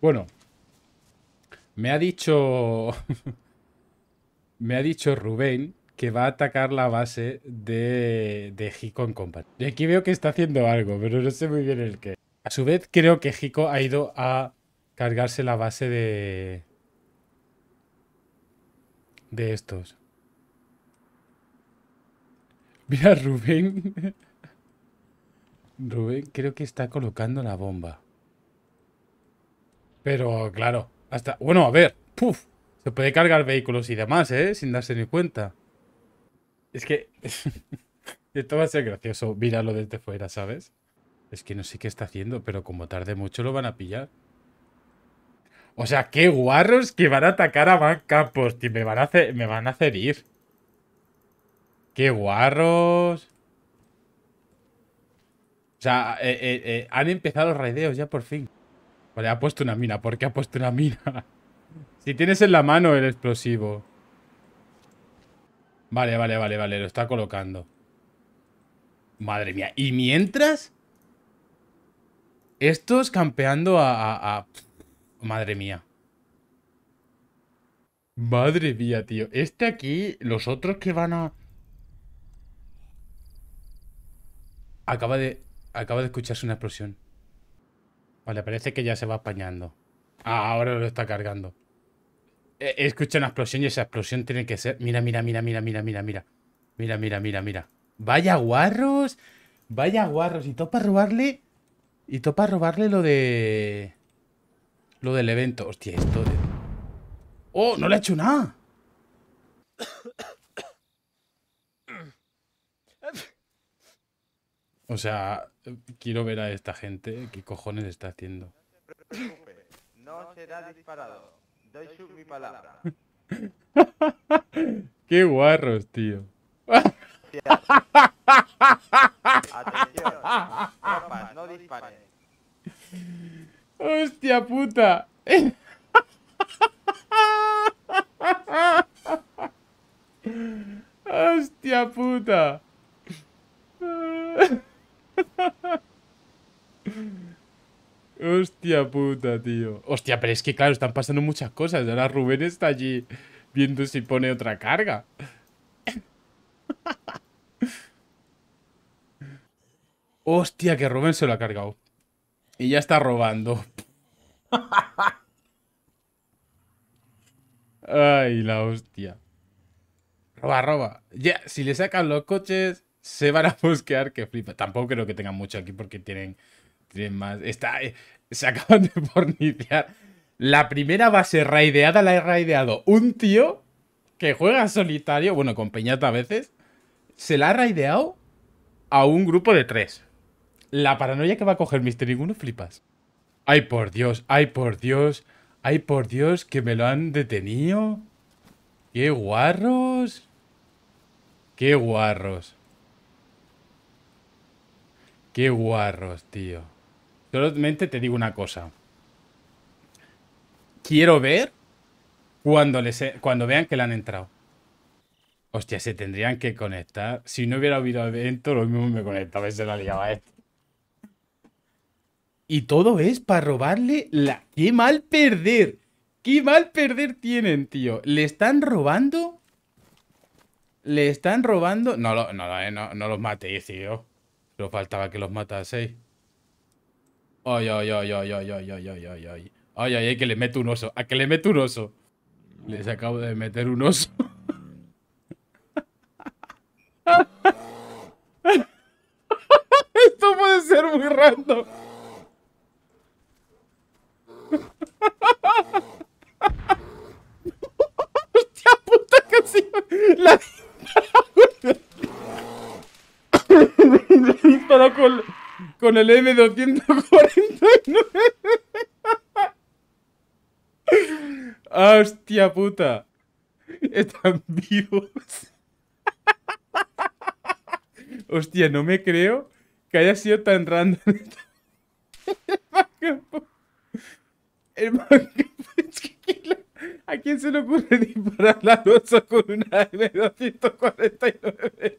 Bueno, me ha dicho... me ha dicho Rubén que va a atacar la base de Hiko en combate. Y aquí veo que está haciendo algo, pero no sé muy bien el qué. A su vez, creo que Hiko ha ido a cargarse la base de estos. Mira, Rubén... Rubén creo que está colocando la bomba. Pero, claro, hasta... Bueno, a ver, ¡puf! Se puede cargar vehículos y demás, ¿eh? Sin darse ni cuenta. Es que... esto va a ser gracioso, míralo desde fuera, ¿sabes? Es que no sé qué está haciendo, pero como tarde mucho lo van a pillar. O sea, qué guarros que van a atacar a Van Campos, tío. Me van a hacer ir. Qué guarros... O sea, han empezado los raideos ya por fin. Vale, ha puesto una mina. ¿Por qué ha puesto una mina? Si tienes en la mano el explosivo. Vale. Lo está colocando. Madre mía. Y mientras... estos campeando a... Madre mía. Madre mía, tío. Este aquí, los otros que van a... Acaba de escucharse una explosión. Vale, parece que ya se va apañando. Ah, ahora lo está cargando. Escucha una explosión y esa explosión tiene que ser... Mira. Mira. Vaya guarros. Vaya guarros. Y topa robarle... lo de... lo del evento. Hostia, esto de... ¡Oh! ¡No le ha hecho nada! O sea, quiero ver a esta gente. ¿Qué cojones está haciendo? No se preocupe, no será disparado. Doy mi palabra. ¡Qué guarros, tío! Atención, tropas, no disparen. ¡Hostia puta! ¡Hostia puta! Hostia puta, tío. Hostia, pero es que claro, están pasando muchas cosas. Ahora Rubén está allí viendo si pone otra carga. Hostia, que Rubén se lo ha cargado. Y ya está robando. Ay, la hostia. Roba. Ya, si le sacan los coches, se van a bosquear que flipa. Tampoco creo que tengan mucho aquí porque tienen más. Se acaban de forniciar. La primera base raideada la he raideado un tío que juega solitario, bueno, con Peñata a veces. Se la ha raideado a un grupo de 3. La paranoia que va a coger Mister Ninguno, flipas. Ay por Dios, que me lo han detenido. Qué guarros, tío. Solamente te digo una cosa. Quiero ver cuando vean que le han entrado. Hostia, se tendrían que conectar. Si no hubiera habido evento, lo mismo me conectaba y se la liaba esto. Y todo es para robarle la... ¡Qué mal perder! ¡Qué mal perder tienen, tío! ¿Le están robando? No los matéis, tío. Pero faltaba que los mataseis. Ay, que le meto un oso. A que le meto un oso. Les acabo de meter un oso. Esto puede ser muy random. Hostia puta, casi la... Le disparó con el M249. Hostia puta. Están vivos. Hostia, no me creo que haya sido tan random. ¿A quién se le ocurre disparar a Alonso con una M249?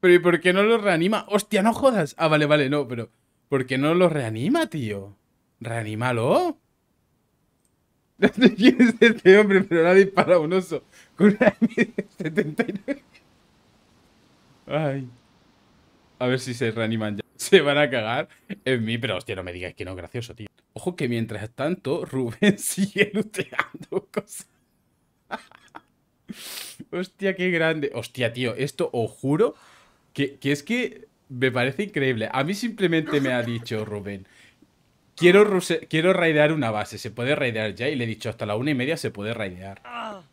Pero ¿y por qué no los reanima? ¡Hostia, no jodas! Ah, vale, vale, no, pero... ¿Por qué no los reanima, tío? ¡Reanímalo! ¿Quién es este hombre? Pero no ha disparado un oso con una M79. Ay. A ver si se reaniman ya. Se van a cagar en mí, pero hostia, no me digas que no, gracioso, tío. Ojo que mientras tanto, Rubén sigue luteando cosas. Hostia, qué grande. Hostia, tío, esto os juro que es que me parece increíble. A mí simplemente me ha dicho Rubén, quiero raidear una base, se puede raidear ya. Y le he dicho, hasta la 1:30 se puede raidear.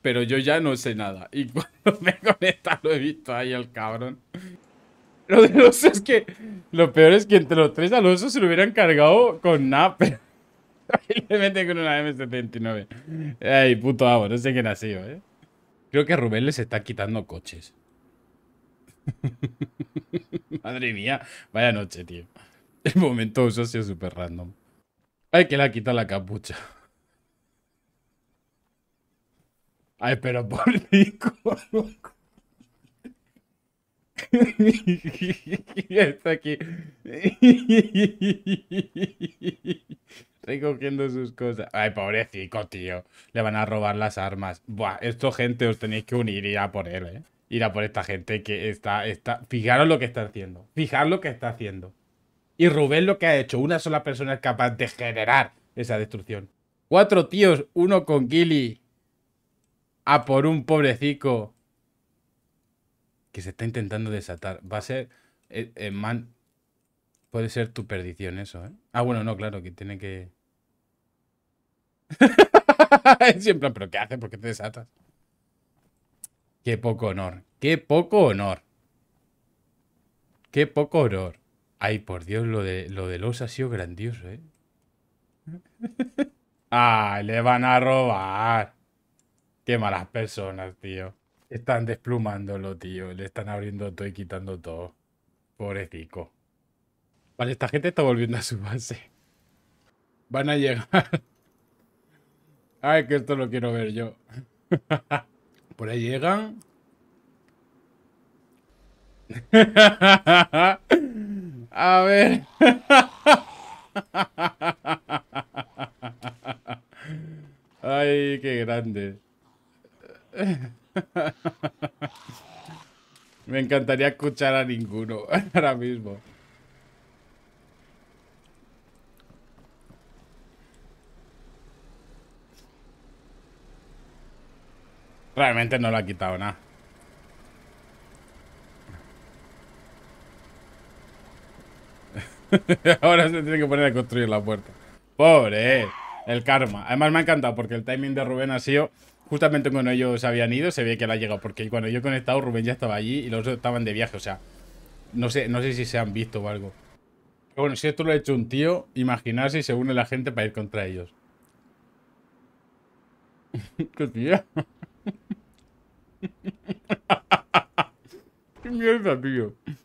Pero yo ya no sé nada. Y cuando me he conectado lo he visto ahí al cabrón. Lo del oso es que... Lo peor es que entre los tres al oso se lo hubieran cargado con nada, pero... le meten con una M79. Ay, puto amo, no sé quién ha sido, ¿eh? Creo que Rubén les está quitando coches. Madre mía, vaya noche, tío. El momento oso ha sido súper random. Ay, que le ha quitado la capucha. Ay, pero por Dios. Está aquí recogiendo sus cosas. Ay, pobrecito, tío. Le van a robar las armas. Buah, esto, gente, os tenéis que unir y ir a por él, ¿eh? Ir a por esta gente que está... Fijaros lo que está haciendo. Fijaros lo que está haciendo. Y Rubén lo que ha hecho. Una sola persona es capaz de generar esa destrucción. 4 tíos, 1 con Gilly. A por un pobrecito que se está intentando desatar. Va a ser... man... Puede ser tu perdición eso, ¿eh? Ah, bueno, no, claro, que tiene que... Siempre, pero ¿qué haces? ¿Por qué te desatas? Qué poco honor. Qué poco honor. Qué poco honor. Ay, por Dios, lo de los ha sido grandioso, ¿eh? Ay, le van a robar. Qué malas personas, tío. Están desplumándolo, tío. Le están abriendo todo y quitando todo. Pobrecito. Vale, esta gente está volviendo a su base. Van a llegar. Ay, que esto lo quiero ver yo. Por ahí llegan. A ver. Ay, qué grande. Me encantaría escuchar a ninguno ahora mismo. Realmente no lo ha quitado nada. Ahora se tiene que poner a construir la puerta. Pobre, el karma. Además me ha encantado porque el timing de Rubén ha sido... Justamente cuando ellos habían ido, se veía que él ha llegado. Porque cuando yo he conectado, Rubén ya estaba allí y los otros estaban de viaje. O sea, no sé si se han visto o algo. Pero bueno, si esto lo ha hecho un tío, imaginarse y se une la gente para ir contra ellos. ¡Qué tío! ¡Qué mierda, tío!